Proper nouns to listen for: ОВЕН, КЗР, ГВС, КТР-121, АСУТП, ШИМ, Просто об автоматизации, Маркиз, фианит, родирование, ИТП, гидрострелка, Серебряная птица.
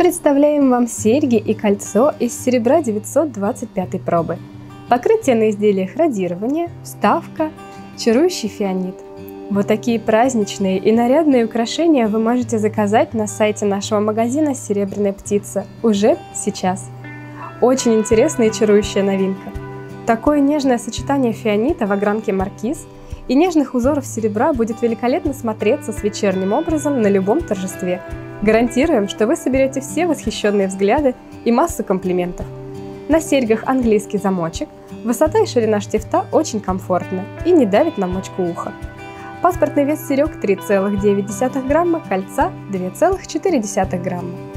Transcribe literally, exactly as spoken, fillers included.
Представляем вам серьги и кольцо из серебра девятьсот двадцать пятой пробы. Покрытие на изделиях радирование, вставка, чарующий фианит. Вот такие праздничные и нарядные украшения вы можете заказать на сайте нашего магазина «Серебряная птица» уже сейчас. Очень интересная и чарующая новинка. Такое нежное сочетание фианита в огранке «Маркиз» и нежных узоров серебра будет великолепно смотреться с вечерним образом на любом торжестве. Гарантируем, что вы соберете все восхищенные взгляды и массу комплиментов. На серьгах английский замочек, высота и ширина штифта очень комфортна и не давит на мочку уха. Паспортный вес серег три целых девять десятых грамма, кольца два целых четыре десятых грамма.